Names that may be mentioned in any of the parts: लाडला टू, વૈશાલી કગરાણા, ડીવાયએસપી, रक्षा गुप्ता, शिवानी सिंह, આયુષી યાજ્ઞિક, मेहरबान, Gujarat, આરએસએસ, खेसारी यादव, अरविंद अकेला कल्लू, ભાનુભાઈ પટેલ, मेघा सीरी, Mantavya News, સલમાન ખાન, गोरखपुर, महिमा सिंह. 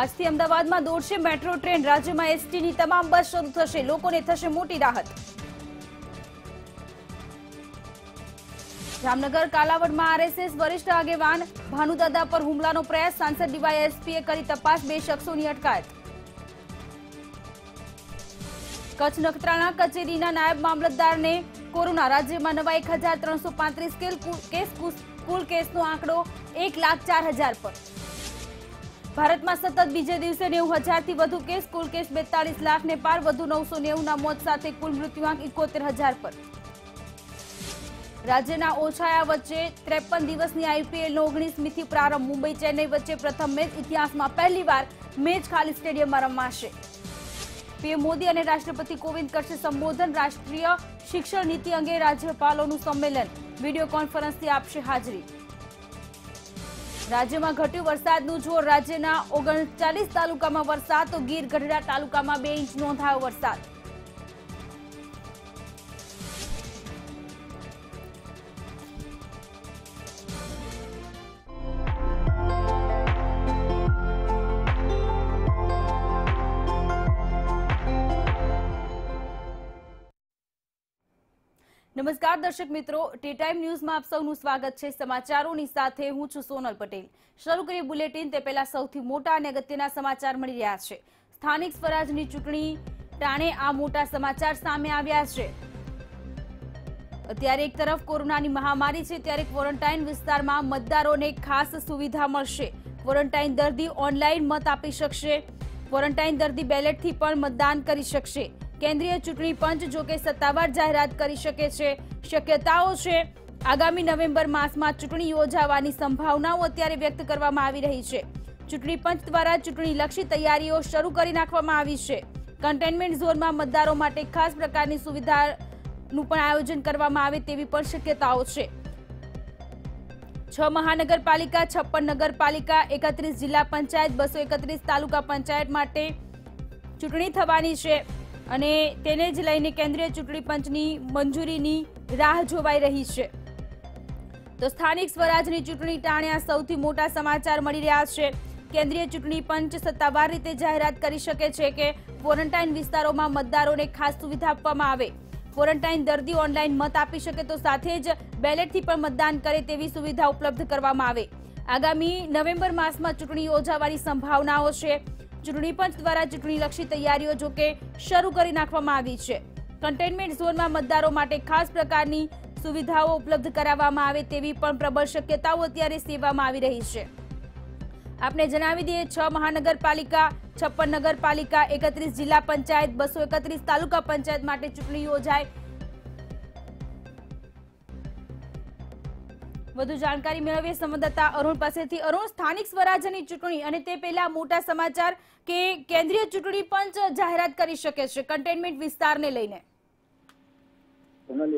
આજથી અમદાવાદમાં દોડશે મેટ્રો ટ્રેન, રાજ્યમાં એસટીની તમામ બસ શરૂ થશે, લોકોને થશે મોટી રાહત। જામનગર કાલાવડમાં આરએસએસ વરિષ્ઠ આગેવાન ભાનુદાદા પર હુમલાનો પ્રયાસ, સાંસદ ડીવાયએસપીએ કરી તપાસ, બે શખ્સોની અટકાયત। कच्छ नखत्राणा कचेरी नायब मामलतदार ने कोरोना, राज्य में नवा 1335 कुल केस नो आंकड़ो 1,04,000 पर। भारत में सतत बीजे दिवसे 90,000 केस, कुल केस 42 लाख ने पार, वधु 990 मौत साथ कुल मृत्युआंक 71,000 पर। राज्यना ओछाया वच्चे 53 दिवस आईपीएल नो 19મી થી प्रारंभ, मुंबई चेन्नई वच्चे प्रथम मैच, इतिहास में पहली वार मैच खाली स्टेडियम में रमाशे। पीएम मोदी और राष्ट्रपति कोविंद करशे संबोधन, राष्ट्रीय शिक्षण नीति अंगे राज्यपालों सम्मेलन, वीडियो कॉन्फरन्सथी आपशे हाजरी। राज्य में घट्यु वरसादनु जोर, राज्यना 39 तालुका में वरसाद तो गीर गढ़डा तालुका में 2 इंच नोंधायो वरसाद। नमस्कार दर्शक मित्रों, टी टाइम न्यूज में आप सबनु स्वागत है। समाचारों नी साथे हूं छु सोनल पटेल। शुरू करीए बुलेटिन ते पहेला सौथी मोटा अने अगत्यना समाचार मळी रह्या छे। स्थानिक स्वराजनी चूंटणी टाणे आ मोटा समाचार सामे आव्या छे। अत्यारे एक तरफ कोरोनानी महामारी छे, त्यारे क्वोरंटाइन विस्तारमां मतदारोने खास सुविधा मळशे। क्वोरंटाइन दर्दी ऑनलाइन मत आपी शकशे, क्वोरंटाइन दर्दी बेलेटथी पण मतदान करी शकशे। केंद्रीय चूंटणी पंच जो के सत्तावार जाहेरात करी शके छे। शक्यताओं छे आगामी नवेम्बर मासमां चूंटणी योजावानी संभावनाओं अत्यारे व्यक्त करवामां आवी रही छे। चूंटणी पंच द्वारा चूंटणी लक्षी तैयारीओ शरू करी नाखवामां आवी छे। कंटेनमेंट झोनमां मतदारों माटे खास प्रकारनी सुविधानुं पण आयोजन करवामां आवे तेवी पण शक्यताओ छे। 6 महानगरपालिका, 56 नगरपालिका, 31 जिला पंचायत, 231 तालुका पंचायत माटे चूंटणी थवानी छे અને તેને જ લઈને કેન્દ્રીય ચૂંટણી પંચની મંજૂરીની રાહ જોવાઈ રહી છે। તો સ્થાનિક સ્વરાજની ચૂંટણી ટાણ્યા સૌથી મોટા સમાચાર મળી રહ્યા છે। કેન્દ્રીય ચૂંટણી પંચ સત્તાવાર રીતે જાહેરાત કરી શકે છે કે ક્વોરન્ટાઇન વિસ્તારોમાં મતદારોને ખાસ સુવિધા આપવામાં આવે, ક્વોરન્ટાઇન દર્દી ઓનલાઈન મત આપી શકે તો સાથે જ બેલેટથી પણ મતદાન કરે તેવી સુવિધા ઉપલબ્ધ કરવામાં આવે। આગામી નવેમ્બર માસમાં ચૂંટણી યોજાવાની સંભાવનાઓ છે। चूंटणी पंच द्वारा चूंटणीलक्षी तैयारीओ जो के शरू करी नाखवामां आवी छे। कंटेनमेंट झोनमां मतदारों माटे खास प्रकारनी सुविधाओ उपलब्ध करावामां आवे तेवी पण प्रबल शक्यताओ अत्यारे सेवामां आवी रही छे। आपने जणावी दीए, 6 महानगरपालिका, 56 नगरपालिका, 31 जिला पंचायत, 231 तालुका पंचायत माटे चूंटणी योजाय। વધુ જાણકારી મેળવીએ સંવાદદાતા અરુણ પાસેથી। અરુણ, સ્થાનિક સ્વરાજની ચૂંટણી અને તે પહેલા મોટા સમાચાર કે કેન્દ્રીય ચૂંટણી પંચ જાહેરાત કરી શકે છે કન્ટેનમેન્ટ વિસ્તારને લઈને।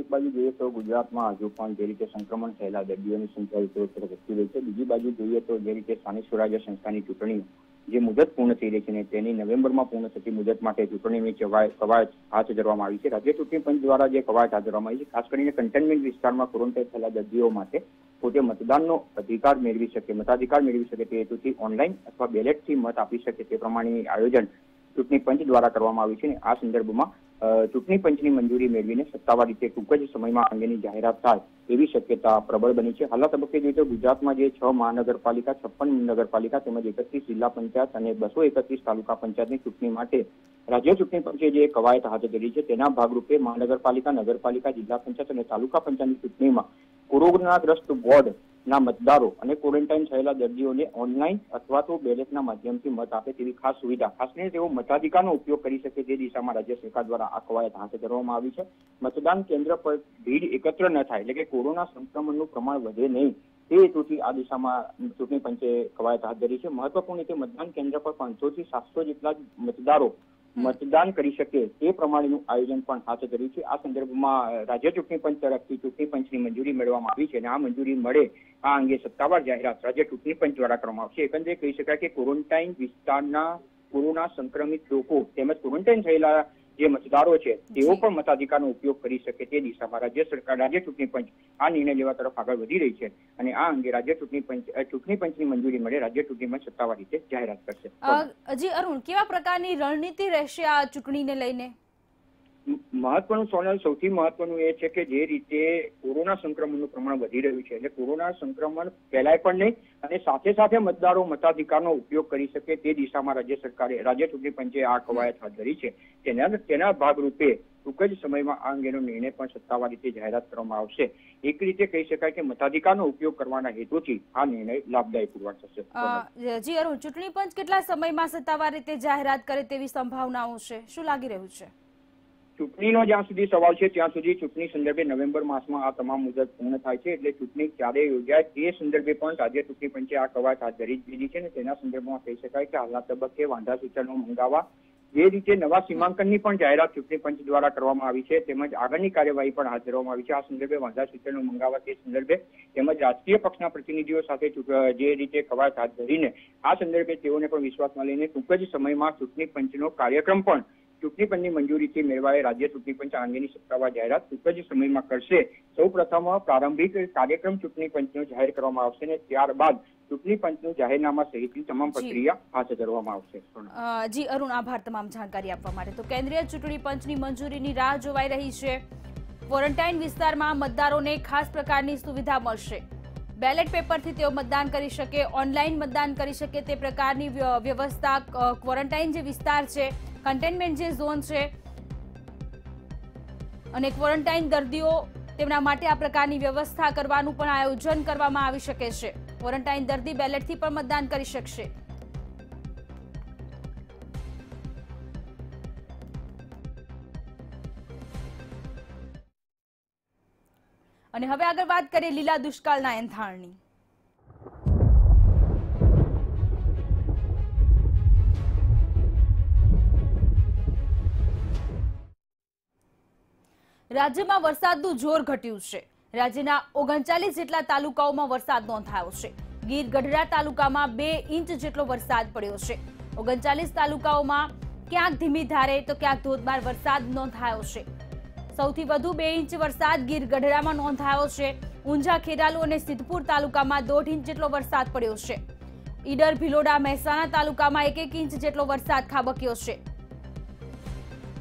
એક બાજુ જોઈએ તો ગુજરાતમાં હજુ પણ જે રીતે સંક્રમણ થયેલા દર્દીઓની સંખ્યા ઉત્તરોત્તર વધી રહી છે, બીજી બાજુ જોઈએ તો જે રીતે સ્થાનિક સ્વરાજ્ય સંસ્થાની ચૂંટણી જે મુદત પૂર્ણ થઈ રહી છે ને તેની નવેમ્બરમાં પૂર્ણ થતી મુદત માટે ચૂંટણીની કવાયત હાથ ધરવામાં આવી છે। રાજ્ય ચૂંટણી પંચ દ્વારા જે કવાયત હાથ ધરવામાં આવી છે, ખાસ કરીને કન્ટેનમેન્ટ વિસ્તારમાં ક્વોરન્ટાઇન થયેલા દર્દીઓ માટે પોતે મતદાનનો અધિકાર મેળવી શકે, મતાધિકાર મેળવી શકે તે હેતુથી ઓનલાઈન અથવા બેલેટથી મત આપી શકે તે પ્રમાણેની આયોજન ચૂંટણી પંચ દ્વારા કરવામાં આવ્યું છે અને આ સંદર્ભમાં ચૂંટણી પંચની મંજૂરી મેળવીને સત્તાવાર રીતે ટૂંક જ સમયમાં અંગેની જાહેરાત થાય એવી શક્યતા પ્રબળ બની છે। હાલના તબક્કે જોઈએ તો ગુજરાતમાં જે 6 મહાનગરપાલિકા, 56 નગરપાલિકા તેમજ 31 જિલ્લા પંચાયત અને 231 તાલુકા પંચાયતની ચૂંટણી માટે राज्य चूंटणी पंचे जे कवायत हाथ धरी है तेना भागरूपे महानगरपालिका, नगरपालिका, जिला पंचायत और तालुका पंचायत की चूंटणी में कोरोनाग्रस्त वोर्ड ना मतदारों और क्वोरंटाइन थयेला दर्दीओ ने ऑनलाइन अथवा तो बेलेटना माध्यम से मत आपे तेवी खास सुविधा, खास करीने तेओ मताधिकारनो उपयोग करी शके ते दिशामां राज्य सरकार द्वारा आ कवायत हाथ धरवामां आवी छे। मतदान केन्द्र पर भीड़ एकत्र न थाय एटले के कोरोना संक्रमणनुं प्रमाण वधे नहीं તે હેતુથી આ દિશામાં ચૂંટણી પંચે કવાયત હાથ ધરી છે। મહત્વપૂર્ણ રીતે મતદાન કેન્દ્ર પર 500 થી 700 જેટલા મતદારો મતદાન કરી શકે તે પ્રમાણેનું આયોજન પણ હાથ ધર્યું છે। આ સંદર્ભમાં રાજ્ય ચૂંટણી પંચ તરફથી ચૂંટણી પંચની મંજૂરી મેળવવામાં આવી છે અને આ મંજૂરી મળે આ અંગે સત્તાવાર જાહેરાત રાજ્ય ચૂંટણી પંચ દ્વારા કરવામાં આવશે। એકંદરે કહી શકાય કે ક્વોરન્ટાઇન વિસ્તારના કોરોના સંક્રમિત લોકો તેમજ ક્વોરન્ટાઇન થયેલા જે મતદારો છે તેઓ પણ મતાધિકારનો ઉપયોગ કરી શકે તે દિશામાં રાજ્ય સરકાર રાજ્ય ચૂંટણી પંચ આ નિર્ણય લેવા તરફ આગળ વધી રહી છે અને આ અંગે રાજ્ય ચૂંટણી પંચની મંજૂરી મળે રાજ્ય ચૂંટણી પંચ સત્તાવાર રીતે જાહેરાત કરશે। જી અરુણ, કેવા પ્રકારની રણનીતિ રહેશે આ ચૂંટણીને લઈને? महत्वनुं सोनल सौथी महत्वनुं ए छे के जे रीते कोरोना संक्रमणनुं प्रमाण वधी रह्युं छे એટલે कोरोना संक्रमण फैलाय पण नहीं अने साथे साथे मतदारों मताधिकारनो उपयोग करी शके ते दिशामां राज्य सरकारे राज्य चूंटणी पंचे आ कवायत हाथ धरी छे। तेना भागरूपे टूंक ज समयमां आ अंगेनो निर्णय पण सत्तावार रीते जाहेरात करवामां आवशे। एक रीते कही शकाय के मताधिकारनो उपयोग करवाना हेतुथी आ निर्णय लाभदायी पूर्वक थशे। जी अरुण, चूंटणी पंच केटला समयमां सत्तावार रीते जाहेरात करे तेवी संभावनाओ छे, शुं लागी रह्युं छे? चूंटणीनो ज्यां सुधी सवाल छे त्यां सुधी चूंटणी संदर्भे नवेम्बर मासमां आ तमाम मुदत पूर्ण थाय छे एटले चूंटणी क्यारे योजाय ते संदर्भे पण राज्य चूंटणी पंचे आ कवायत हाथ धरी દીધી છે અને તેના સંદર્ભમાં કહી શકાય કે હાલના તબક્કે વાંધા સૂચનો મંગાવવા જે રીતે નવા સીમાંકનની પણ જાહેરાત ચૂંટણી પંચ દ્વારા કરવામાં આવી છે તેમજ આગળની કાર્યવાહી પણ હાથ ધરવામાં આવી છે। આ સંદર્ભે વાંધા સૂચનો મંગાવવા તે સંદર્ભે તેમજ રાજકીય પક્ષના પ્રતિનિધિઓ સાથે જે રીતે કવાયત હાથ ધરીને આ સંદર્ભે તેઓને પણ વિશ્વાસમાં લઈને ટૂંક જ સમયમાં ચૂંટણી પંચનો કાર્યક્રમ પણ चूंटणी पंचनी मंजूरी थी मेळवाए राज्य चूंटणी पंच आ अंगेनी सत्तावार जाहेरात टूंक ज समयमां करशे। सौ प्रथम प्रारंभिक कार्यक्रम चूंटणी पंचनो जाहेर करवामां आवशे अने त्यारबाद चूंटणी पंचनो जाहेरनामा सहितनी तमाम प्रक्रिया हाथ धरवामां आवशे। जी अरुण, आभार तमाम जाणकारी आपवा माटे। तो केंद्रीय चूंटणी पंचनी मंजूरीनी राह जोवाई रही छे। क्वोरंटाइन विस्तारमां मतदारोने खास प्रकारनी सुविधा मळशे। बेलेट पेपरथी तेओ मतदान करी शके, ऑनलाइन मतदान करी शके ते प्रकारनी व्यवस्था क्वोरंटाइन जे विस्तार छे कंटेनमेंट जे जोन छे अने क्वोरंटाइन दर्दीओ तेमना माटे आ प्रकारनी व्यवस्था करवानुं पण आयोजन करवामां आवी शके छे। क्वोरंटाइन दर्दी बेलेटथी पण मतदान करी शकशे। अने हवे आगळ वात करीए लीला दुष्काळना एंधाणनी। રાજ્યમાં વરસાદનું જોર ઘટ્યું છે। રાજ્યના 39 જેટલા તાલુકાઓમાં વરસાદ નોંધાયો છે। ગીર ગઢડા તાલુકામાં 2 ઇંચ જેટલો વરસાદ પડ્યો છે। 39 તાલુકાઓમાં ક્યાંક ધીમી ધારે તો ક્યાંક ધોધમાર વરસાદ નોંધાયો છે। સૌથી વધુ 2 ઇંચ વરસાદ ગીર ગઢડામાં નોંધાયો છે। ઊંઝા ખેરાલુ અને સિદ્ધપુર તાલુકામાં 1.5 ઇંચ જેટલો વરસાદ પડ્યો છે। ઈડર ભિલોડા મહેસાણા તાલુકામાં 1-1 ઇંચ જેટલો વરસાદ ખાબક્યો છે।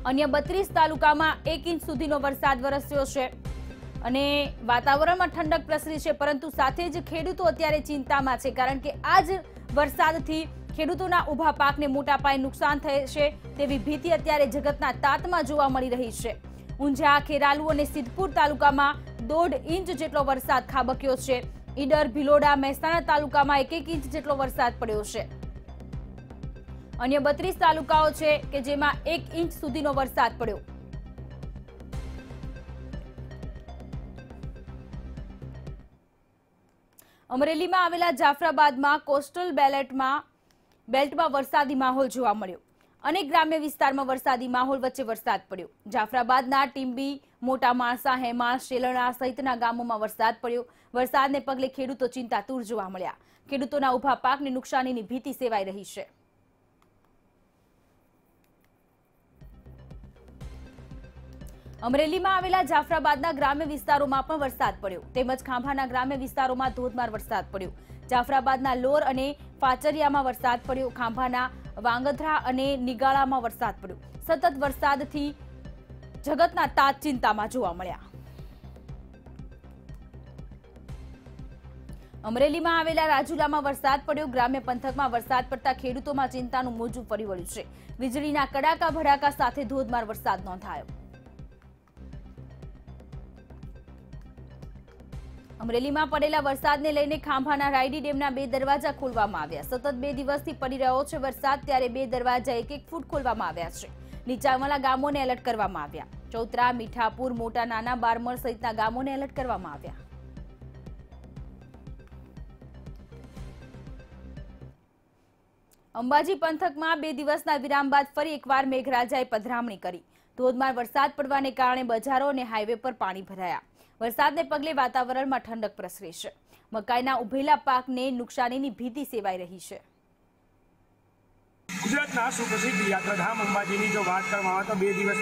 अन्य 32 तालुकामां 1 इंच सुधीनो वरसाद वरस्यो छे अने वातावरणमां ठंडक प्रसरी छे। परंतु साथे ज खेडूतो अत्यारे चिंतामां छे कारण के आज वरसादथी खेडूतोना ऊभा पाकने मोटा पाये नुकसान थशे तेवी भीति अत्यारे जगतना तातमां जोवा मळी रही छे। ऊंझा खेरालु अने सिद्धपुर तालुकामां 1.5 इंच जेटलो वरसाद खाबक्यो छे। ईडर भीलोड़ा महेसाणा तालुकामां 1-1 इंच जेटलो वरसाद पड्यो छे। अन्य 32 तालुकाओ छे के जेमां 1 इंच सुधीनो वरसाद पड्यो। अमरेलीमां आवेला जाफराबादमां कोस्टल बेल्टमां वरसादी माहोल जोवा मळ्यो। अनेक ग्राम्य विस्तारमां वरसादी माहोल वच्चे वरसाद पड्यो। जाफराबादना टींबी मोटा माणसा हेमाळ शेलणा सहितना गामोमां वरसाद पड्यो। वरसादने पगले खेडूतो चिंतातूर जोवा मळ्या। खेडूतोना ऊभा पाकने नुकसानीनी भीति सेवाई रही छे। अमरेली में आवेला जाफराबादना ग्राम्य विस्तारों में पण वरसाद पड्यो तेमज खांभाना ग्राम्य विस्तारों में धोधमार वरसाद पड्यो। जाफराबादना लोर अने फाचरिया में वरसाद पड्यो। खांभाना वांगधरा अने निगाळा में वरसाद पड्यो। सतत वरसादथी जगतना तात चिंतामां जोवा मळ्या। अमरेली में आवेला राजुला में वरसाद पड्यो। ग्राम्य पंथक में वरसाद पड़ता खेडूतो में चिंतानुं मोजू फरी वळ्युं छे। वीजळीना कड़ाका भड़ाका साथे धोधमार वरसाद नोंधायो। अमरेली में पड़ेला वरसादने लईने खांभाना रायडी डेमना 2 दरवाजा खोलवामां आव्या। सतत 2 दिवसथी पड़ी रह्यो छे वरसाद त्यारे 2 दरवाजा 1-1 फूट खोलवामां आव्या छे। नीचाणवाला गामोने एलर्ट करवामां आव्या। चौतरा मीठापुर मोटा नाना बारमर सहितना गामोने एलर्ट करवामां आव्या। अंबाजी पंथक में 2 दिवसना विराम बाद फरी एकवार मेघराजाए पधरामणी करी। धोधमार वरसाद पड़वाने कारणे बजारो अने हाईवे पर पाणी भराया। वरसादने पगले वातावरणमां ठंडक प्रसरी छे। मकाईना उभेला पाकने नुकसानीनी भीति सेवाई रही छे। गुजरात सुप्रसिद्ध यात्राधाम अंबाजी जो बात करें तो बे दिवस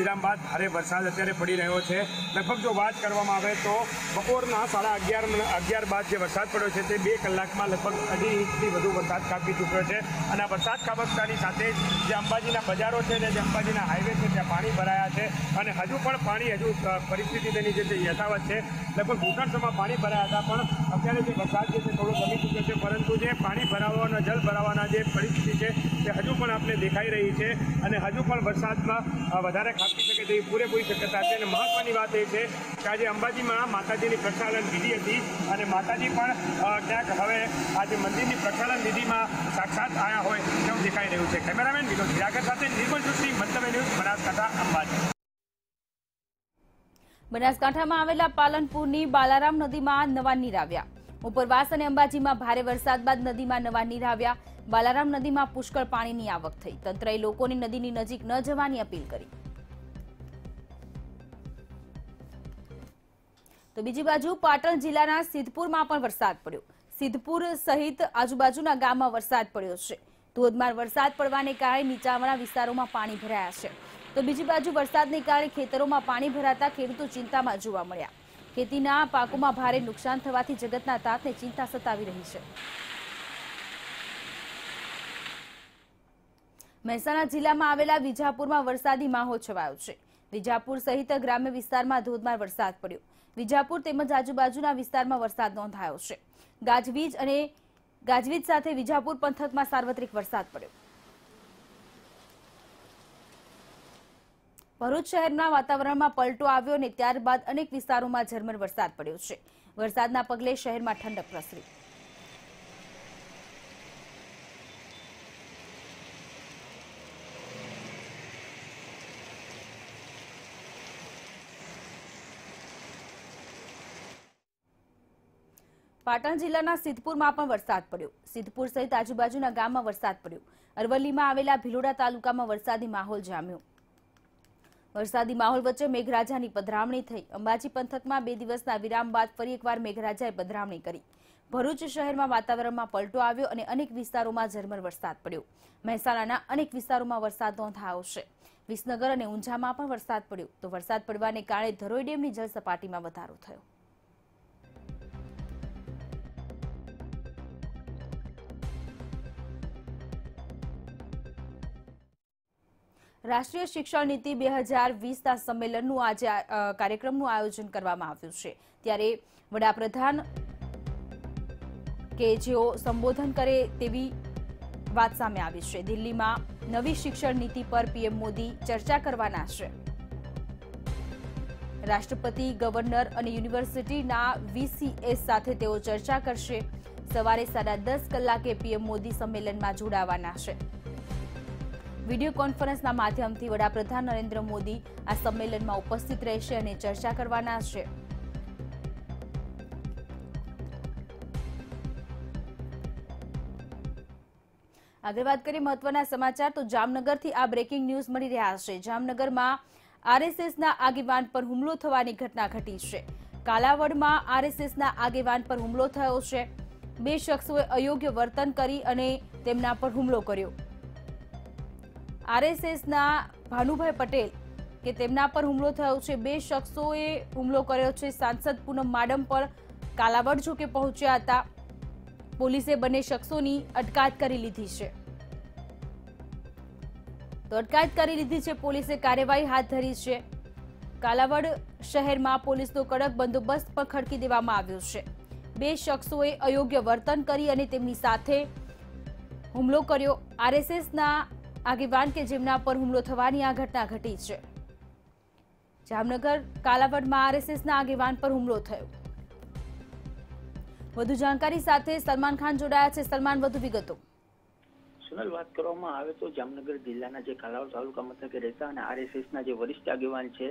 विराम बाद भारे वरसाद अत्यारे पड़ी रह्यो छे। लगभग जो बात करवामां आवे तो बपोरना 11:30 बाद वरसाद पड्यो छे ते 2 कलाकमां लगभग 2.5 इंचथी वधु वरसाद कापी चूक्यो छे। अने वरसाद खाबकतानी साथे जे अंबाजीना बजारो छे ने जे अंबाजीना हाईवे छे त्यां पाणी भराया छे अने हजू पण पाणी हजू परिस्थिति तेनी जे यथावत छे। लगभग घूंटणसमां पाणी भराया हता पण अत्यारे जे वरसाद छे थोड़ो कमी चूक्यो छे, परंतु जे पाणी भरावाना जल भरावाना जे परिस्थिति छे ते हजू पण आपने देखाई रही है और हजू पण वरसादमां वधारे खाबकी शके तेवी पूरेपूरी शक्यता है। महत्वनी बात ए छे के आज अंबाजी में माताजीनी प्रक्षालन विधि थी और माताजी पण क्या हवे आज मंदिर की प्रक्षालन विधि में साक्षात आया होय तेवुं देखाई रह्युं छे। कैमरामेन विनोद गिरागर साथे निर्मल जोशी, मंतव्य न्यूज, बनासकांठा अंबाजी। बनासकांठामां आवेला पालनपुरनी बालाराम नदी में नवा नीर आव्या। उपरवास अने अंबाजीमां भारे वरसाद बाद नदी में नवा नीर आव्या। बालाराम नदी में पुष्कळ पाणीनी आवक थई। तंत्रए लोकोने नदीनी नजीक न जवानी अपील करी। तो बीजी बाजु पाटण जिल्लाना सिद्धपुरमां पण वरसाद पड्यो। सिद्धपुर सहित आजुबाजुना गाममां वरसाद पड्यो छे। धोधमार वरसाद पड़वाने कारण नीचाणवाळा विस्तारोमां पाणी भराया छे। तो बीजी बाजु वरसादने कारण खेतरोमां पाणी भराता खेडूतो चिंतामां जोवा मळ्या। खेतीना पाकोमां भारे नुकसान थवाथी जगतना तातने चिंता सतावी रही छे। महेसाणा जिल्लामां आवेला विजापुरमां वरसादी माહોल छवायो छे। विजापुर सहित ग्राम्य विस्तारमां धोधमार वरसाद पड्यो। विजापुर તેમજ આજુબાજુના વિસ્તારમાં વરસાદ નોંધાયો છે। ગાજવીજ સાથે વિજાપુર પંથકમાં સાર્વત્રિક વરસાદ પડ્યો। ભરૂચ શહેરના વાતાવરણમાં પલટો આવ્યો અને ત્યારબાદ અનેક વિસ્તારોમાં ઝરમર વરસાદ પડ્યો છે। વરસાદના પગલે શહેરમાં ઠંડક પ્રસરી। पाटण जिल्लाना सिद्धपुरमां पण वरसाद पड्यो। सिद्धपुर सहित आजुबाजुना गाममां वरसाद पड्यो। अरवल्लीमां आवेला भीलोड़ा तालुकामां वरसादी माहोल जाम्यो। वरसादी माहोल वच्चे मेघराजानी पधरामणी थई। अंबाजी पंथकमां 2 दिवसना विराम बाद फरी एकवार मेघराजाए पधरामणी करी। भरूच शहेरमां वातावरणमां पलटो આવ્યો અને अनेक विस्तारोमां झरमर वरसाद पड्यो। મહેસાણાના अनेक विस्तारोमां वरसाद नोंधायो छे। विसनगर અને ઊંઝામાં પણ વરસાદ પડ્યો। તો વરસાદ પડવાને કારણે ધરોઈ ડેમની જળસપાટીમાં વધારો થયો। राष्ट्रीय शिक्षण नीति 2020 सम्मेलन आज कार्यक्रम आयोजन करवामां आव्युं छे। त्यारे वडाप्रधान के जेओ संबोधन करे तेवी वात सामे आवी छे। दिल्ली में नवी शिक्षण नीति पर पीएम मोदी चर्चा करवाना छे। राष्ट्रपति गवर्नर और यूनिवर्सिटी वीसीएस साथे तेओ चर्चा करशे। सवारे 10:30 कलाके पीएम मोदी सम्मेलन में जोड़ावाना छे। वीडियो कॉन्फ्रेंस माध्यमथी वडाप्रधान नरेन्द्र मोदी आ सम्मेलन में उपस्थित रहेशे अने चर्चा करवाना छे। आगे बात करीए महत्वना समाचार तो जामनगर थी आ ब्रेकिंग न्यूज मळी रह्या छे। जामनगर में आरएसएस ना आगेवान पर हुमलो थवानी घटना घटी छे। कालावड में आरएसएस ना आगेवान पर हुमलो थयो छे। 2 शख्सोए अयोग्य वर्तन करी अने तेमना पर हुमलो कर्यो। आरएसएस ना भानुभाई पटेल के तेमना पर हुमलो थयो छे। 2 शख्सोए हुमलो कर्यो छे। सांसद पूनम माडम पर कालावड जोके पहोंच्या हता। पोलीसे बने शख्सोनी अटकायत करी लीधी छे। तो अटकायत करी लीधी छे। पोलीसे कार्यवाही हाथ धरी छे। कालावड शहेरमां पोलीसनो कड़क बंदोबस्त पर खड़की देवामां आव्यो छे। 2 शख्सोए अयोग्य वर्तन करी अने तेमनी साथे हुमलो कर्यो। आरएसएस ना आगेवान के जेमना पर हुमलो थवानी आ घटना घटी है। जामनगर कालावड में आरएसएस ना आगेवान पर हुमलो थयो। વધુ જાણકારી સાથે સલમાન ખાન જોડાયા છે। સલમાન વધુ વિગતો સુનલ વાત કરવામાં આવે તો જામનગર જિલ્લાના જે કાલાવડ તાલુકા મથકે રહેતા અને આરએસએસના જે વરિષ્ઠ આગેવાન છે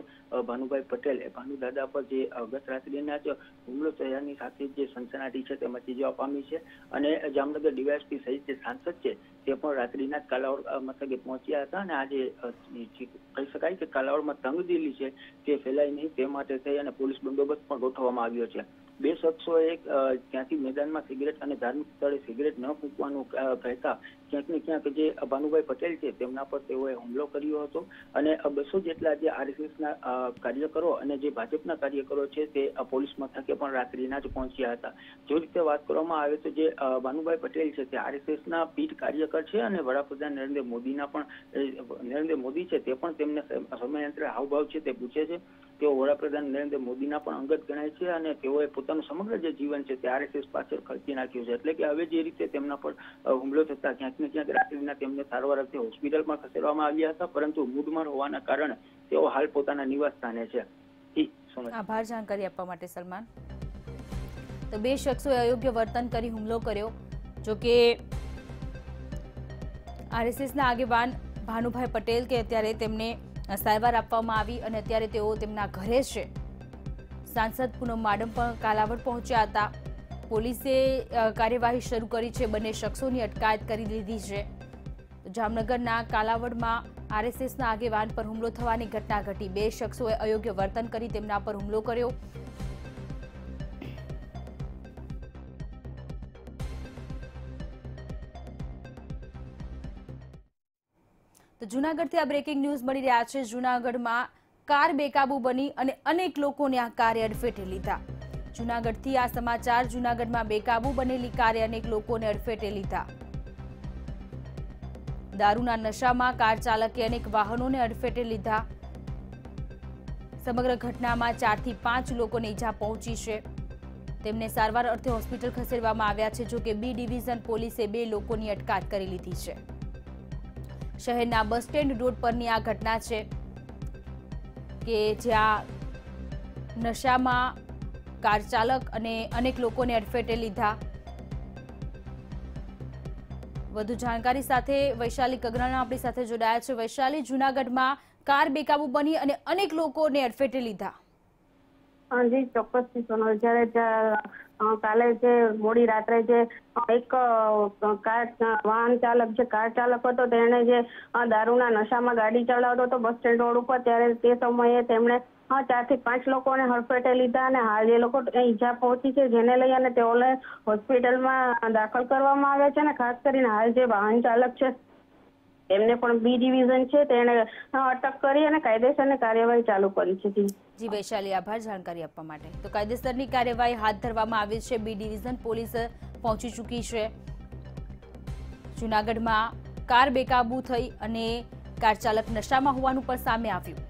ભાનુભાઈ પટેલ ભાનુ દાદા પર જે ગત રાત્રિના જ હુમલો થયાની સાથે જે સનસનાટી છે તે મચી જવા પામી છે અને જામનગર ડીવાયએસપી સહિત જે સાંસદ છે તે પણ રાત્રિના કાલાવડ મથકે પહોંચ્યા હતા અને આજે કહી શકાય કે કાલાવડમાં તંગદિલી છે તે ફેલાય નહીં તે માટે થઈ અને પોલીસ બંદોબસ્ત પણ ગોઠવવામાં આવ્યો છે। बे शख्सोए क्यांथी मैदान में सिगरेट और धार्मिक स्थले सिगरेट न फूंकवानुं कहता क्यांक ने क्यांक जे भानुभाई पटेल छे तेमना पर तेओए हुमलो कर्यो हतो अने 200 जेटला जे आरएसएसना कार्यकरो अने जे भाजपना कार्यकरो छे ते पोलीस मथके पण रात्रिना ज पहोंच्या हता। जो रीते वात करवामां आवे तो जे भानुभाई पटेल छे ते आरएसएसना पीठ कार्यकर छे अने वडाप्रधान नरेंद्र मोदी छे ते पण तेमने समयंत्र हावभाव छे ते पूछे छे तेओ वडाप्रधान नरेंद्र मोदीना पण अंगत गणाय छे अने तेओए પોતાનું સમગ્ર જે જીવન છે તે આરએસએસ પાછળ ખર્ચી નાખ્યું છે એટલે કે હવે જે રીતે તેમના પર હુમલો થતા ક્યાંક ને ક્યાંક રાત્રિના તેમને સારવાર અર્થે હોસ્પિટલમાં ખસેડવામાં આવ્યા હતા પરંતુ મૂડમાર હોવાના કારણે તેઓ હાલ પોતાના નિવાસસ્થાને છે। આભાર જાણકારી આપવા માટે સલમાન। તો બે શખ્સોએ અયોગ્ય વર્તન કરી હુમલો કર્યો જો કે આરએસએસના આગેવાન ભાનુભાઈ પટેલ કે અત્યારે તેમને સારવાર આપવામાં આવી અને અત્યારે તેઓ તેમના ઘરે છે। सांसद पूनम माडम कालावड पहुंचा था। पोलीसे कार्यवाही शुरू करी है, बने शख्सों की अटकायत कर लीधी है। तो जामनगरना कालावड में आरएसएसना आगेवान पर हुमलो थवानी घटना घटी। बे शख्सोए अयोग्य वर्तन करी तेमना पर हुमलो कर्यो। तो जूनागढ़ आ ब्रेकिंग न्यूज बनी रहा है। जूनागढ़ में कार बेकाबू बनी अने अनेक लोकोने आ कारे अडफेटे लीधा। जूनागढ़थी आ समाचार। जूनागढ़मां बेकाबू बनेली कारे अनेक लोकोने अडफेटे लीधा। दारूना नशामां कार चालके अनेक वाहनोने अडफेटे लीधा। समग्र घटनामां 4 થી 5 लोकोने ईजा पहोंची छे। तेमने सारवार अर्थे होस्पिटल खसेडवामां આવ્યા છે। જો કે બી ડિવિઝન પોલીસે 2 લોકોની અટકાયત કરી લીધી છે। શહેરના બસ સ્ટેન્ડ રોડ પરની આ ઘટના છે के ज्यां नशामां कार चालक अने अनेक लोकोने अडफेटे लीधा। वधु जानकारी साथे वैशाली कगराणा आपणी साथे जोडाया छे। वैशाली, जूनागढ़मां कार बेकाबू बनी अने अनेक लोकोने अडफेटे लीधा। जी चौक्स थी सोनल जय काले जे मोड़ी रात्रे जे एक कार वाहन चालक जे कार चालक हतो तेणे जे दारूना नशामां गाड़ी चलावतो तो बस स्टेन्ड रोड पर त्यारे ते समये तेमणे 4 થી 5 લોકોને હડફેટે લીધા અને હાલ એ લોકો ઈજા પહોંચી છે જેને લઈ અને તેઓને હોસ્પિટલમાં દાખલ કરવામાં આવ્યા છે અને ખાસ કરીને હાલ જે વાહન ચાલક છે તેમને પણ બી ડિવિઝન છે તેણે અટક કરી અને કાયદેસરની કાર્યવાહી ચાલુ કરી છે। જી વૈશાલી, આભાર જાણકારી આપવા માટે। તો કાયદેસરની કાર્યવાહી હાથ ધરવામાં આવી છે। બી ડિવિઝન પોલીસ પહોંચી ચૂકી છે। જૂનાગઢમાં કાર બેકાબુ થઈ અને કાર ચાલક નશામાં હોવાનું પણ સામે આવ્યું।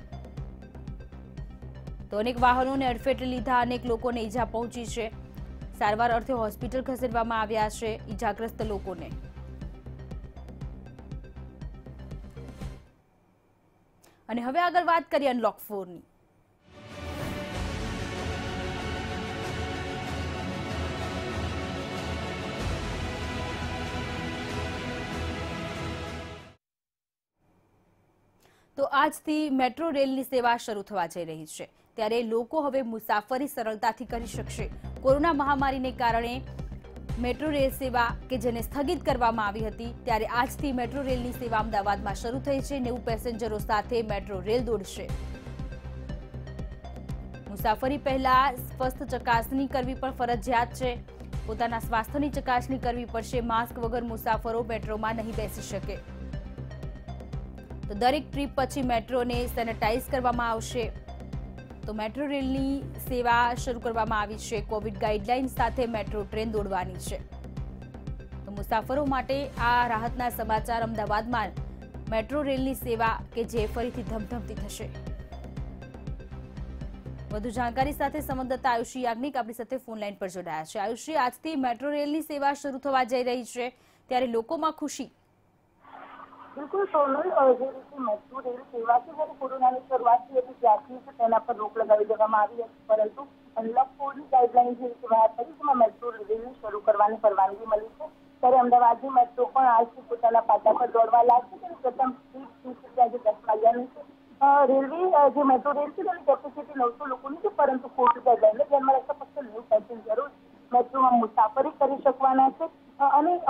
તો અનેક વાહનોને અડફેટે લીધા, અનેક લોકોને ઈજા પહોંચી છે। સારવાર અર્થે હોસ્પિટલ ખસેડવામાં આવ્યા છે ઈજાગ્રસ્ત લોકોને। અને હવે આગળ વાત કરીએ અનલોક 4 ની। તો આજથી મેટ્રો રેલની સેવા શરૂ થવા જઈ રહી છે ત્યારે લોકો હવે મુસાફરી સરળતાથી કરી શકશે। કોરોના મહામારીને કારણે મેટ્રો રેલ સેવા કે જેને સ્થગિત કરવામાં આવી હતી ત્યારે આજથી મેટ્રો રેલની સેવા અમદાવાદમાં શરૂ થઈ છે। 90 પેસેન્જરો સાથે મેટ્રો રેલ દોડશે। મુસાફરી પહેલા સ્વાસ્થ્ય ચકાસણી કરવી પણ ફરજિયાત છે। પોતાના સ્વાસ્થ્યની ચકાસણી કરવી પડશે। માસ્ક વગર મુસાફરો મેટ્રોમાં નહીં બેસી શકે। તો દરેક ટ્રીપ પછી મેટ્રોને સેનેટાઇઝ કરવામાં આવશે। તો મેટ્રો રેલની સેવા શરૂ કરવામાં આવી છે। કોવિડ ગાઈડલાઇન સાથે મેટ્રો ટ્રેન દોડવાની છે। मुसाफरो माटे आ राहतना समाचार। अमदावादमां मेट्रो रेलनी सेवा के जे फरीथी धमधमती थशे। वधु जानकारी साथे संवाददाता आयुषी याज्ञिक आपणी साथे फोन लाइन पर जोडाया छे। आयुषी, आजथी मेट्रो रेलनी सेवा शरू थवा जई रही छे त्यारे लोकोमां खुशी। बिल्कुल सोनल, मेट्रो रेल सेवा से जब कोरोना की शुरुआत हुई थी त्यारथी पर रोक लगावी देवामां आवी हती, परंतु अनलॉक 4 की गाइडलाइन की शुरुआत करी तो मेट्रो रेल शुरू करने परवानगी मिली है। तरह अमदावाद में मेट्रो पर आज से पोताना पाटा पर दौड़वा लागी है। प्रथम सीट आज 10 वाग्या रेलवे जो मेट्रो रेल की कैपेसिटी 900 लोगों की, परंतु कोविड गाइडलाइन ने ध्यान में रखता फक्त 90 पेसेंजरो मेट्रो में मुसाफरी कर सकवाना है।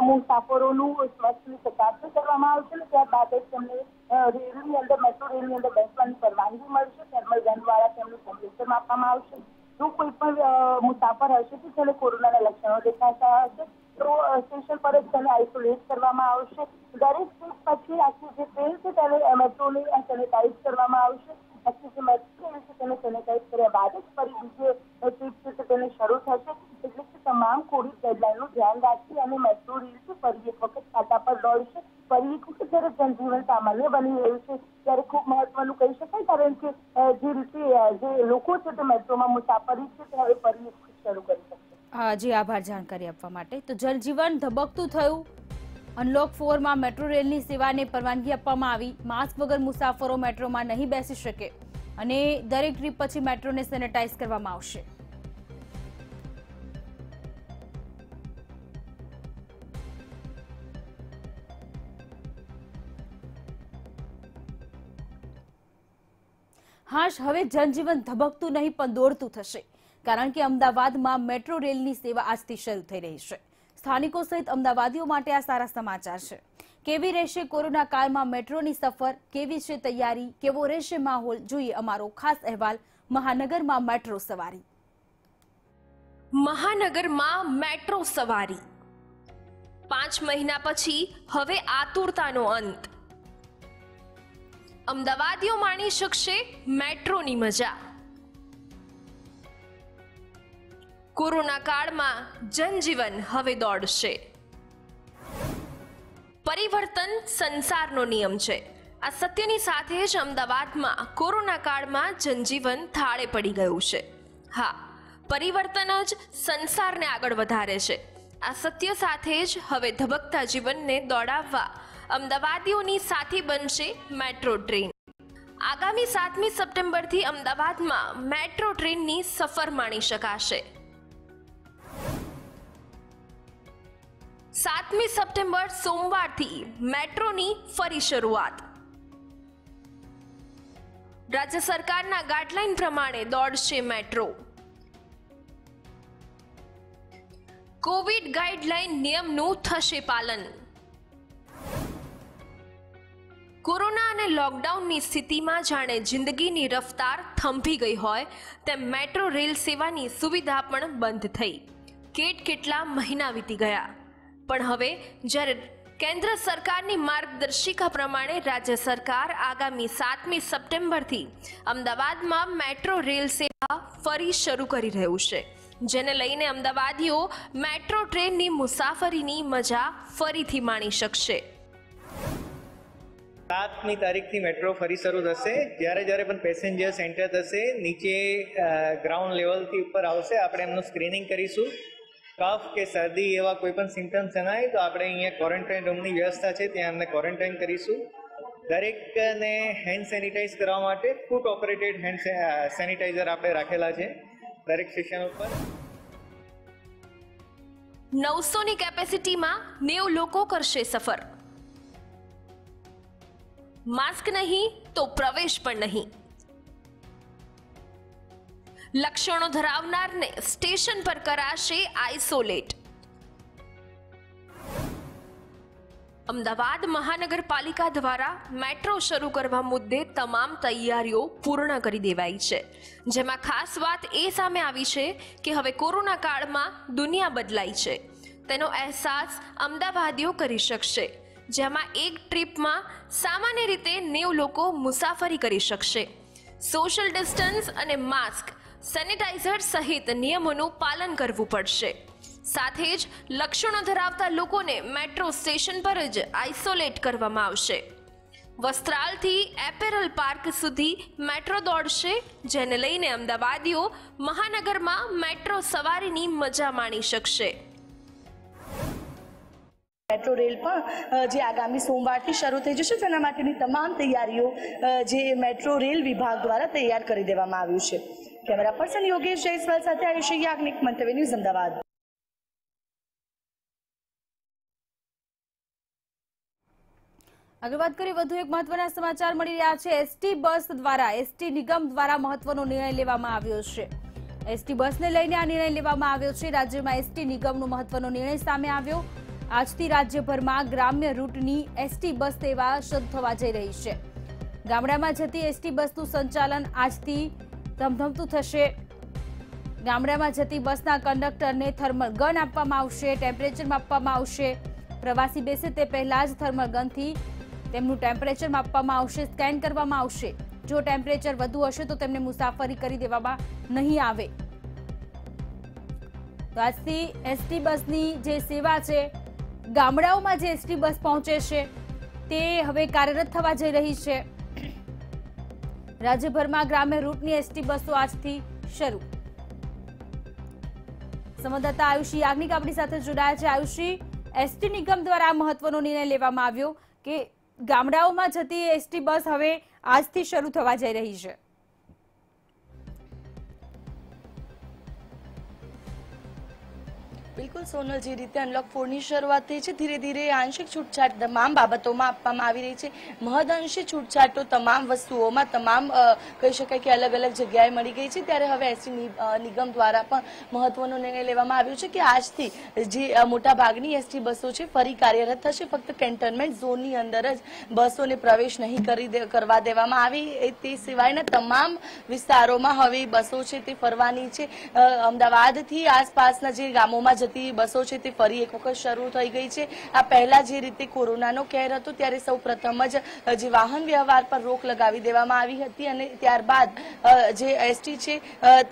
मुसाफरोनुं स्वास्थ्यनी चकासणी करवामां आवशे। त्यारबाद तेमने रेलनी अंदर मेट्रो रेलनी अंदर बेसवानी परवानगी मळशे। थर्मल गनवाळा तेमने टेम्परेचर मापवामां आवशे। जो कोई पण मुसाफर हशे तो चलो कोरोना लक्षणों देखाता हशे तो स्टेशन पर आइसोलेट करवामां आवशे। दरेक स्टेप पछी आखी जे ट्रेन छे तेने मेट्रोने सेनेटाइज करवामां आवशे। आखी जे मेट्रो छे तेने सेनेटाइज कर्या बाद ज फरी बीजे ट्रीप छे तेने शरू थशे। एटले के तमाम कोविड गाइडलाइननुं ध्यान राखी अने मेट्रो रेल छे फरी एक वखत काटा पर दौड़शे। फरी एक वखत जरे जनजीवन सामान्य बनी रह्युं छे त्यारे खूब महत्वनुं कही शकाय, कारण के जे रीते जे लोको छे ते मेट्रोमां मुसाफरी छे ते हवे फरी एक वखत शरू करी शके। जी आभार जानकारी आपवा माटे। तो जनजीवन धबकतुं थयुं। अनलॉक 4 में मेट्रो रेलनी सेवाने परवानगी आपवामां आवी। मास्क वगर मुसाफरो मेट्रो में नहीं बेसी शके अने दरेक ट्रीप पछी मेट्रो ने सेनेटाइज करवामां आवशे। हाश हवे जनजीवन धबकतुं नहीं पण दौड़तुं थशे, कारण के अमदावाद में मेट्रो रेलनी सेवा आजथी शुरू थई रही है। स्थानिको सहित अमदावादीओ माटे आ सारा समाचार है। केवी रहेशे कोरोना काल में मेट्रो नी सफर, केवी छे तैयारी, केवो रहेशे माहोल, जोईए अमारो खास अहेवाल। महानगर में मेट्रो सवारी। महानगर में मेट्रो सवारी 5 महीना पछी हवे आतुरतानो अंत। अमदावादीओ माणी शकशे मेट्रो नी मजा। कोरोना काल में जनजीवन हवे दौड़शे। परिवर्तन संसारनो नियम छे। आ सत्यनी साथे ज अमदावाद में कोरोना काल में जनजीवन थाळे पड़ी गयुं छे। हाँ, परिवर्तन ज संसार ने आगळ वधारे छे। आ सत्य साथे ज हवे धबकता जीवन ने दौड़ाववा अमदावादीओनी साथी बनशे मेट्रो ट्रेन। आगामी 7 सप्टेम्बर थी अमदावाद में मेट्रो ट्रेन नी सफर माणी शकाशे। 7 सप्टेम्बर सोमवार थी मेट्रो नी फरी शुरुआत। राज्य सरकार ना गाइडलाइन प्रमाणे दौड़शे मेट्रो। कोविड गाइडलाइन नियम नु थशे पालन। कोरोना अने लॉकडाउन नी स्थिति में जाने जिंदगी नी रफ्तार थंभी गई होय तेम मेट्रो रेल सेवा नी सुविधा पण बंद थई। केटकेटला महीना वीती गया पण हवे जरे केंद्र सरकारनी मार्गदर्शिका प्रमाणे राज्य सरकार आगामी 7 सप्टेम्बरथी अमदावाद में मेट्रो रेल सेवा फरी शुरू करी रह्युं छे, जेने लईने अमदावादीओ मेट्रो ट्रेन नी मुसाफरी नी मजा फरीथी माणी शकशे। 7 तारीखथी मेट्रो फरी शुरू थशे। ज्यारे ज्यारे पण पेसेंजर्स एंटर थशे नीचे ग्राउंड लेवलथी उपर आवशे आपणे एमनुं स्क्रीनिंग करीशुं। कफ के सर्दी एवं कोईपण सीम्टम्स जनाय तो आप क्वॉरंटाइन रूम की व्यवस्था है त्या अमने क्वॉरंटाइन करीशू। दरेक ने हेन्ड सेनिटाइज करवा माटे फूट ऑपरेटेड हेन्ड सेनिटाइजर आपणे राखेला छे दरेक स्टेशन पर। 900 नी केपेसिटी में 90 लोको करशे सफर। मास्क नहीं तो प्रवेश पर नहीं। लक्षणों धरावनार ने स्टेशन पर कराशे आइसोलेट। अमदावाद महानगरपालिका द्वारा मेट्रो शुरू करवा मुद्दे तमाम तैयारीओ पूर्ण करी देवाई छे, जेमां खास बात ए सामे आवी छे के हवे कोरोना काल में दुनिया बदलाई छे तेनो अहेसास अमदावादीओ करी शकशे। जेमां एक ट्रीप में सामान्य रीते 90 लोको मुसाफरी करी शकशे। सोशल डिस्टन्स अने मास्क सेनेटाइजर सहित नियमों पालन करवू पड़शे। साथे ज लक्षणों धरावता लोकोने मेट्रो स्टेशन पर ज आइसोलेट करवामां आवशे। वस्त्राल थी एपेरल पार्क सुधी मेट्रो दौड़शे, जेने लईने अमदावादीओ महानगर में मेट्रो सवारी नी मजा माणी शकशे। मेट्रो रेल पर जे आगामी सोमवार थी शुरू थई जशे तेना माटेनी तमाम तैयारीओ जे मेट्रो रेल विभाग द्वारा तैयार करी देवामां आव्युं छे। कैमरा पर्सन योगेश जयसवाल साथे आयुष याज्ञिक, मंतव्य न्यूज, अमदावाद। अगर बात करें વધુ એક મહત્વના સમાચાર મળી રહ્યા છે। એસટી બસ દ્વારા એસટી નિગમ દ્વારા મહત્વનો નિર્ણય લેવામાં આવ્યો છે। એસટી બસને લઈને આ નિર્ણય લેવામાં આવ્યો છે। રાજ્યમાં એસટી નિગમનો મહત્વનો નિર્ણય સામે આવ્યો। આજથી રાજ્યભરમાં ગ્રામ્ય રૂટની એસટી બસ સેવા શરૂ થવા જઈ રહી છે। ગામડામાં જતી એસટી બસનું સંચાલન આજથી ધમધમતું થશે। ગામડામાં જતી બસના કંડક્ટરને થર્મલ ગન આપવામાં આવશે, ટેમ્પરેચર માપવામાં આવશે, પ્રવાસી બેસે તે પહેલા જ થર્મલ ગનથી તેમનું ટેમ્પરેચર માપવામાં આવશે, સ્કેન કરવામાં આવશે। જો ટેમ્પરેચર વધુ હશે તો તેમને મુસાફરી કરી દેવામાં નહીં આવે। તો આજથી એસટી બસની જે સેવા છે, ગામડાઓમાં જે એસટી બસ પહોંચે છે તે હવે કાર્યરત થવા જઈ રહી છે। રાજ્યભરમાં ગ્રામ્ય રૂટની એસટી બસો આજથી શરૂ। સંવાદદાતા આયુષી યાજ્ઞિક આપણી સાથે જોડાયા છે। આયુષી, એસટી નિગમ દ્વારા મહત્વનો નિર્ણય લેવામાં આવ્યો કે ગામડાઓમાં જતી એસટી બસ હવે આજથી શરૂ થવા જઈ રહી છે। बिल्कुल सोनल जी, रीते अनलॉक 4 ની શરૂઆત થઈ છે। ધીરે ધીરે આંશિક છૂટછાટ તમામ બાબતોમાં આપવામાં આવી રહી છે। મહદઅંશે છૂટછાટો તમામ વસ્તુઓમાં તમામ કહી શકાય કે અલગ અલગ જગ્યાએ મળી ગઈ છે। ત્યારે હવે એસટી નિગમ દ્વારા પણ મહત્વનો નિર્ણય લેવામાં આવ્યો છે કે આજથી જે મોટા ભાગની એસટી બસો છે ફરી કાર્યરત થશે। ફક્ત કેન્ટનમેન્ટ ઝોનની અંદર જ બસોને પ્રવેશ નહીં કરવા દેવામાં આવી। તે સિવાયના તમામ વિસ્તારોમાં હવે બસો છે તે ફરવાની છે। અમદાવાદથી આસપાસના જે ગામોમાં बसों से फरी एक वक्त शुरू थी गई है। आ पहला जे रीते कोरोना नो कहर हतो त्यारे सौ प्रथम ज वाहन व्यवहार पर रोक लगावी देवामां आवी हती अने त्यारबाद जे एसटी छे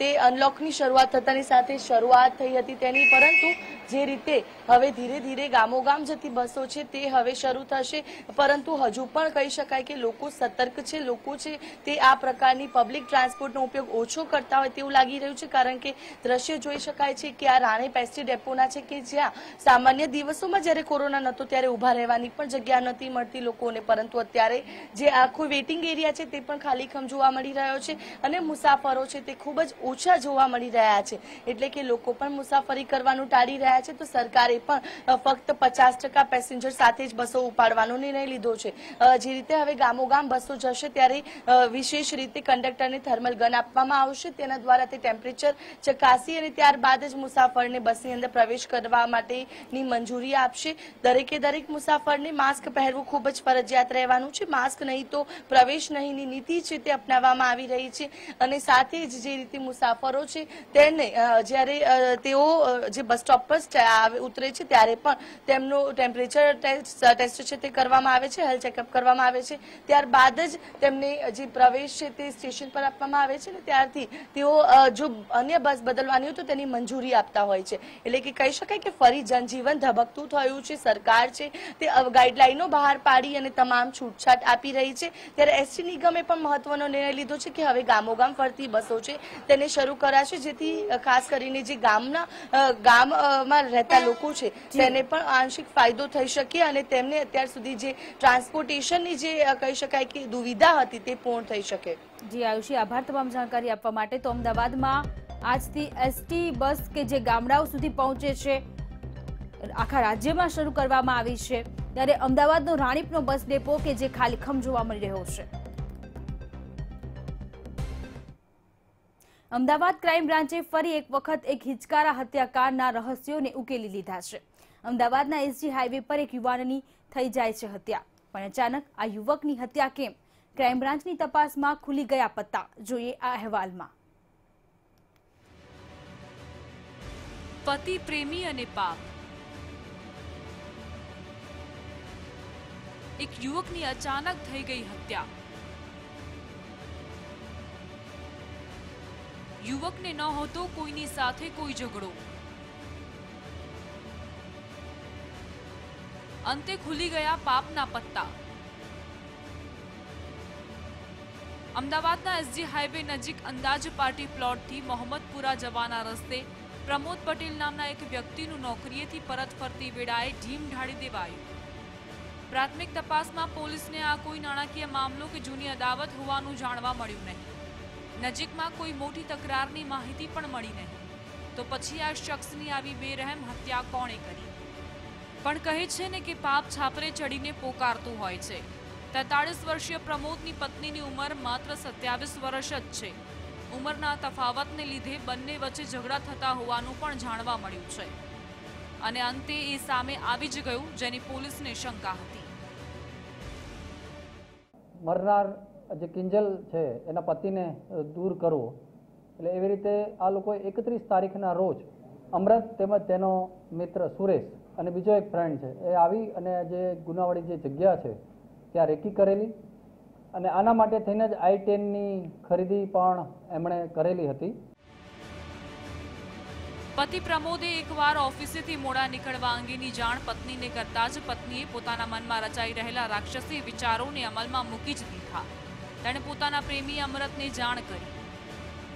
ते अनलॉक नी शरूआत थतानी साथे शरूआत थई हती तेनी। परंतु जे रीते हवे धीरे धीरे गामोगाम जती बसों छे ते हवे शरू थशे। परंतु हजू पण कही शकाय के लोको सतर्क छे। लोको छे ते आ प्रकारनी पब्लिक ट्रांसपोर्टनो उपयोग ओछो करता होय तेवुं लागी रह्युं छे, कारण के दृश्य जोई शकाय छे के आ राणेप एसटी डेपोना छे के ज्यां सामान्य दिवसोमां ज्यारे कोरोना नतो त्यारे ऊभा रहेवानी पण जग्या नती मळती लोकोने, परंतु अत्यारे जे आखो वेटिंग एरिया छे ते पण खालीखम जोवा मळी रह्यो छे अने मुसाफरो छे ते खूब ज ओछा जोवा मळी रह्या छे। एटले के लोको पण मुसाफरी करवानुं टाळी रह्या। तो सरकारे फक्त 50% पेसेंजर साथे ज बसो उपाडवानो निर्णय लीधो छे। जे रीते हवे गामोगाम बसो जशे त्यारे विशेष रीते कंडक्टरने थर्मल गन आपवामां आवशे। तेना द्वारा ते टेम्परेचर चकासी अने त्यारबाद ज मुसाफरने बसनी अंदर प्रवेश करवा माटेनी मंजूरी आपशे। दरेके दरेक मुसाफरने मास्क पहेरवुं खूब ज फरजियात रहेवानुं छे। मास्क नहीं तो प्रवेश नहींनी नीति छे ते अपनाववामां आवी रही छे अने साथे ज जे रीते मुसाफरो छे तेने ज्यारे तेओ जे बस स्टॉप पर उतरे त्यारे टेम्परेचर टेस्ट हेल्थ चेकअप करवामां आवे छे। त्यारबाद ज तेमने जे प्रवेश छे ते स्टेशन पर आपवामां आवे छे। त्यारथी तेओ जो अन्य बस बदलवानी होय तो तेनी मंजूरी आपता होय छे। एटले के कही शकाय के फरी जनजीवन धबकतुं थयुं छे। सरकार छे ते गाइडलाइनो बहार पाडी अने तमाम छूटछाट आपी रही छे। त्यारे एसटी निगमे पण महत्वनो निर्णय लीधो छे के हवे गामोगाम फरती बसो छे तेने शरू कराशे, जेथी खास करीने जे गाममा રહેતા લોકો છે તેને પણ આંશિક ફાયદો થઈ શકે અને તેમને અત્યાર સુધી જે ટ્રાન્સપોર્ટેશનની જે કહી શકાય કે દુવિધા હતી તે પૂર્ણ થઈ શકે। જી આયુષી, આભાર તમામ જાણકારી આપવા માટે। તો અમદાવાદમાં આજથી એસટી બસ કે જે ગામડાઓ સુધી પહોંચે છે આખા રાજ્યમાં શરૂ કરવામાં આવી છે। ત્યારે અમદાવાદનો રાણીપનો બસ ડેપો કે જે ખાલીખમ જોવા મળી રહ્યો છે। अमदावाद क्राइम ब्रांचे फरी एक वखत एक हिचकारा हत्याकांडना रहस्योने उकेली लीधा छे। अमदावादना एसजी हाईवे पर एक युवाननी थई जाय छे हत्या, पण अचानक आ युवकनी हत्या केम? क्राइम ब्रांचनी तपासमां खुली गया पत्ता। जोईए आ अहेवालमां। पति प्रेमी अने पाप, एक युवकनी अचानक थई गई हत्या। युवक ने न होतो कोईनी साथे कोई झगड़ो, अंते खुली गया पापना पत्ता। अमदावादना एसजी हाईवे नजीक अंदाज पार्टी प्लॉट थी मोहम्मदपुरा जवाना रस्ते प्रमोद पटेल नामना एक व्यक्तिनु नौकरीएथी परत फरती वेळाए ढीम ढाळी देवायो। प्राथमिक तपासमां पोलीसने आ कोई नाणाकीय मामलो के जूनी अदावत होवानुं जाणवा मळ्युं नहीं। नजीक में कोई मोटी तकरार की माहिती पण मळी नहीं। तो पछी आ शख्सनी आवी बेरहम हत्या कोणे करी? पण कहे छे ने के पाप छापरे चढ़ीने पोकारतुं होय छे। 43 वर्षीय प्रमोदनी पत्नीनी उमर मात्र 27 वर्ष ज छे। उमरना तफावतने लीधे बंने वच्चे झगड़ा थता होवानुं पण जाणवा मळ्युं छे अने अंते ए सामे आवी ज गयुं जेनी पोलीसने शंका हती। मरनार जे किंजल है एना पति ने दूर करो એટલે એવી રીતે આ લોકો 31 તારીખના રોજ અમૃત તેમજ તેનો મિત્ર સુરેશ અને બીજો એક ફ્રેન્ડ છે એ આવી અને જે ગુનાવાળી જે જગ્યા છે ત્યાં રેકી કરેલી અને આના માટે થઈને જ i10 ની ખરીદી પણ એમણે કરેલી હતી। पति प्रमोदे एक वार ऑफिसेथी मोड़ा निकळवा अंगेनी जाण पत्नीने करता ज पत्नीए पोताना मनमा रचाई रहेला राक्षसी विचारोने अमलमां मूकी ज दीधा। तेणे पोताना प्रेमी अमृतने जाण करी।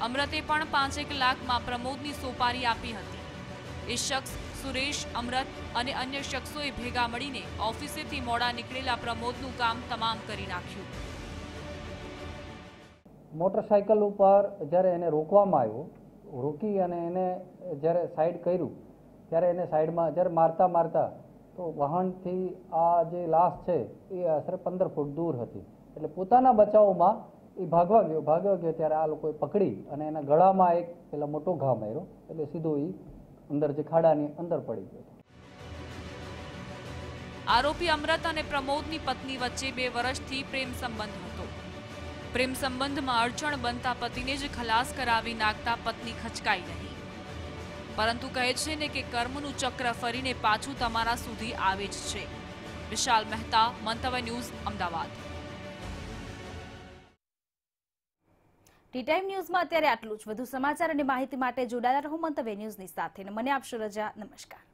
अमृते पण 5 लाखमां प्रमोदनी सोपारी आपी हती। ए शख्स सुरेश अमृत अने अन्य शख्सोए भेगा मळीने ऑफिसेथी मोड़ा निकळेला प्रमोदनुं काम तमाम करी नाख्युं। मोटरसाइकल उपर ज्यारे एने रोकवामां आव्यो रोकी अने एने जरे साइड करूँ त्यारे एने साइड में जरे मरता मरता तो वाहन थी आ जे लाश है ये आशरे 15 फूट दूर हती एटले पोताना बचाव में भागवा गयो त्यारे आ लोकोए पकड़ी अने एना गळा में एक पेलो मोटो घा मार्यो एटले सीधो ई अंदर जे खाडानी अंदर पड़ी गयो। आरोपी अमृत अने प्रमोदनी पत्नी वच्चे 2 वर्षथी प्रेम संबंध हतो। प्रेम संबंध में अड़चण बनता पति ने ज खलास करावी नाखता पत्नी खचकाई नहीं, परंतु कहे छे ने के कर्मनु चक्र फरीने पाछू तमारा सुधी आवे ज छे। विशाल मेहता, मंतव्य news, Ahmedabad. Tea time news में अत्यारे आटलू ज। वधु समाचार अने माहिती माटे जोडाया रहो मंतव्य न्यूज नी साथे। मने आपशो रजा। नमस्कार।